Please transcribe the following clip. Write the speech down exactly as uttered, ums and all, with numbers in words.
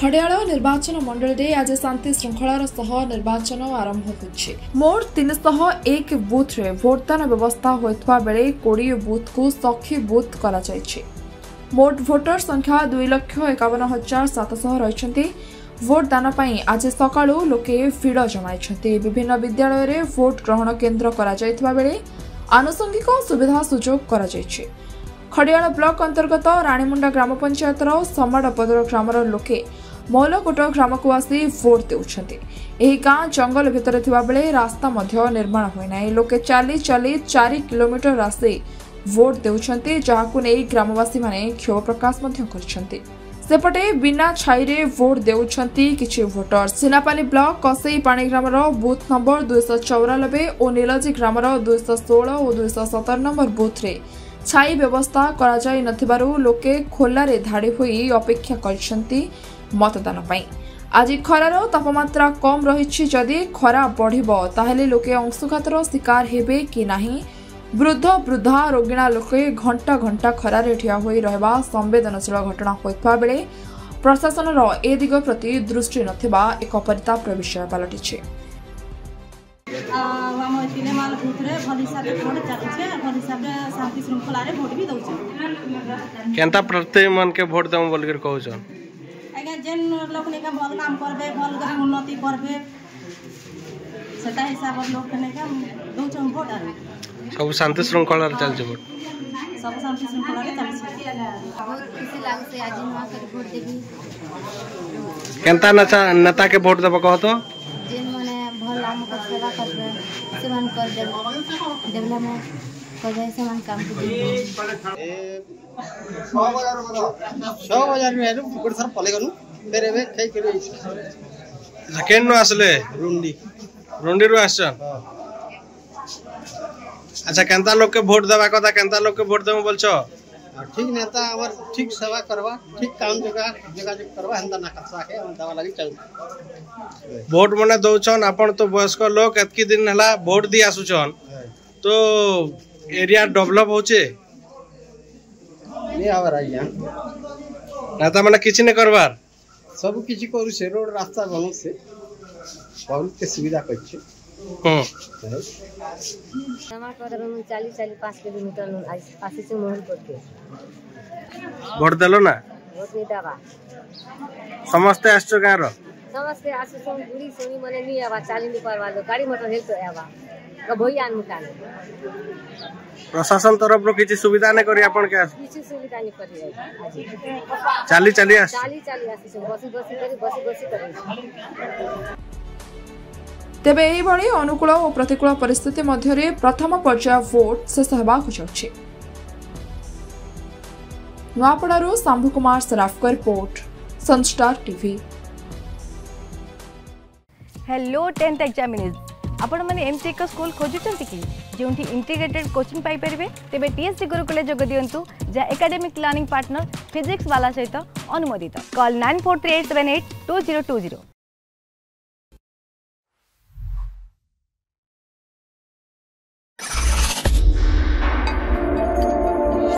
खड़ियाल निर्वाचन मंडल में आज शांति श्रृंखलार सह निर्वाचन आरंभ होछि। मोट तीन सौ एक बूथ रे भोटदान व्यवस्था होता बेले कोड़ी बूथ को सखी बूथ करा जायछि। मोट भोटर संख्या दुई लक्ष एकावन हजार सात सौ रही। भोटदान आज सकाळू लोके भिड़ जमाई। विभिन्न विद्यालय रे भोट ग्रहण केन्द्र करा बेले आनुषंगिक सुविधा सुजोग करा जायछि। खड़ियाल ब्लॉक अंतर्गत राणीमुंडा ग्राम पंचायतर समाड़पदर ग्रामर लोके मौलकोट ग्राम को आसी भोट दे। गाँ जंगल भितर बेले रास्ता निर्माण होना लोके चाली चाली चार किलोमीटर राशि भोट दे, जहां नहीं ग्रामवासी माने क्षोभ प्रकाश कर। सेपटे बिना छाई रे भोट देउछंती किछि भोटर। सिनापानी ब्लॉक कसई पाणी ग्रामर बूथ नंबर दुईश चौरानबे और नीलजी ग्रामर दुईश षोल और दुईश सतर नंबर बूथ रे छाई व्यवस्था करा जाय नथिबारु लोके खोला रे धाड़ी होई अपेक्षा करछंती मतदान पई। आज खरार तापमात्रा कम रही, जदि खरा बढ़िबो ताहेले लोके अंशुघातर शिकार हेबे कि नाही। वृद्ध वृद्धा रोगिणा लोके घंटा घंटा खरार ठिया होई रहबा संवेदनशील घटना होता बेले प्रशासन ए दिग प्रति दृष्टि नथिबा एक परिताप विषय पलटिछे। हम सिनेमा बूथ रे भली साथे भोट चालू छे, भली साथे शांति श्रृंखला रे भोट भी दउ छे। केनता प्रति मन के भोट दम बोल के कहू छन आगे जेन लोक ने का भल काम करबे, भल गाम उन्नति करबे सता हिसाब लोक ने का दउ छन भोट आरो सब शांति श्रृंखला रे चल छे। भोट सब शांति श्रृंखला रे चल छे। बहुत खुशी लाग से आज मा के भोट देबी। केनता नेता नेता के भोट देबो कहो तो सेवा करबे, सेवन कर दे डेवलपमेंट कर जाय समान काम के ए छह हजार बोलो छह हजार में गुड सर पले गनु तेरे में कई किलो सेकंड नो आसले रुंडी रुंडी रो आछ। अच्छा केनता लोग के वोट देबा कथा केनता लोग के वोट देबो बोलछो ठीक नेता हमर ठीक सेवा करवा ठीक काम जगह जगह करवा हंदा ना कसा के हम दवा लागि चल वोट मने दोछन। अपन तो वयस्क लोग एतकी दिन हला वोट दि आसुछन तो एरिया डेवलप होचे ले आवर आइया नेता मने किछ ने करवार सब किछ करू से रोड रास्ता बनो से पब्लिक के सुविधा करछे। हां जमा करन चालीस चालीस पाँच किलोमीटर पासी से मोहन करके भोट देलो ना भोट नहीं दाबा समस्त आछो गार समस्त आछो सब गुड़ी सोनी मने नहीं आबा चाली नहीं परवा दो गाड़ी मोटर हेल तो आबा तो भइयान मुकान प्रशासन तरफ रो किछि सुविधा ने करी। अपन के किछि सुविधा ने करी चालीस चालीस आछ चालीस चालीस आछ सब बसी बसी करी बसी बसी करी। तेबे एभली अनुकूल और प्रतिकूल परिस्थिति मध्य प्रथम पर्याय वोट शेष होगाकु जाउछि। नुआपड़ारू Shambhu Kumar Saraf report Sunstar TV. Hello tenth examinees आपण माने एमसी को स्कूल खोजुचंती कि जोंठी इंटीग्रेटेड कोचिंग पाई परबे तेबे टीएससी गुरुकुल जोग दियंतु जा एकेडमिक लर्निंग पार्टनर फिजिक्स वाला सहित अनुमोदित। Call nine four three eight seven eight two zero two zero.